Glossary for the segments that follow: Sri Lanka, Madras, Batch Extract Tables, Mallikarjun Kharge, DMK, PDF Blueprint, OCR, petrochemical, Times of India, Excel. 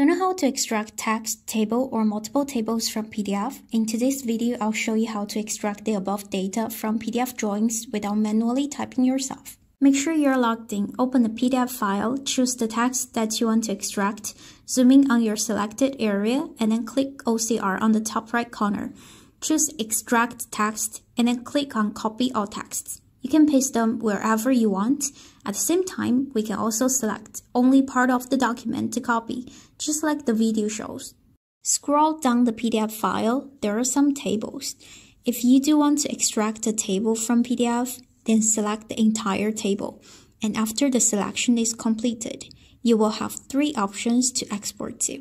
Don't know how to extract text, table, or multiple tables from PDF? In today's video, I'll show you how to extract the above data from PDF drawings without manually typing yourself. Make sure you're logged in, open the PDF file, choose the text that you want to extract, zoom in on your selected area, and then click OCR on the top right corner. Choose Extract Text, and then click on Copy All Texts. You can paste them wherever you want. At the same time, we can also select only part of the document to copy, just like the video shows. Scroll down the PDF file, there are some tables. If you do want to extract a table from PDF, then select the entire table. And after the selection is completed, you will have three options to export to.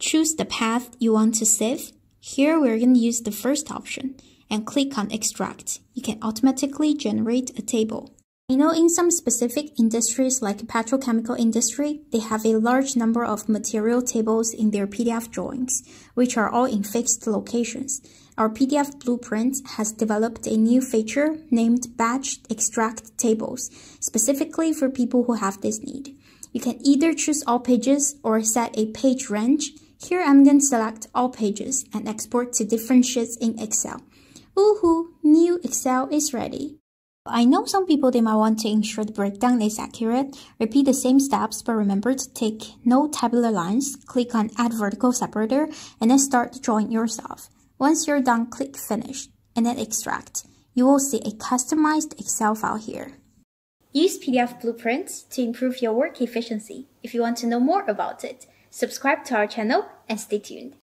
Choose the path you want to save. Here we're going to use the first option and click on Extract. You can automatically generate a table. You know, in some specific industries like petrochemical industry, they have a large number of material tables in their PDF drawings, which are all in fixed locations. Our PDF Blueprint has developed a new feature named Batch Extract Tables, specifically for people who have this need. You can either choose all pages or set a page range. Here I'm going to select all pages and export to different sheets in Excel. Woohoo! New Excel is ready. I know some people, they might want to ensure the breakdown is accurate. Repeat the same steps, but remember to take no tabular lines. Click on Add Vertical Separator and then start drawing yourself. Once you're done, click Finish and then Extract. You will see a customized Excel file here. Use PDF Blueprints to improve your work efficiency. If you want to know more about it, subscribe to our channel and stay tuned.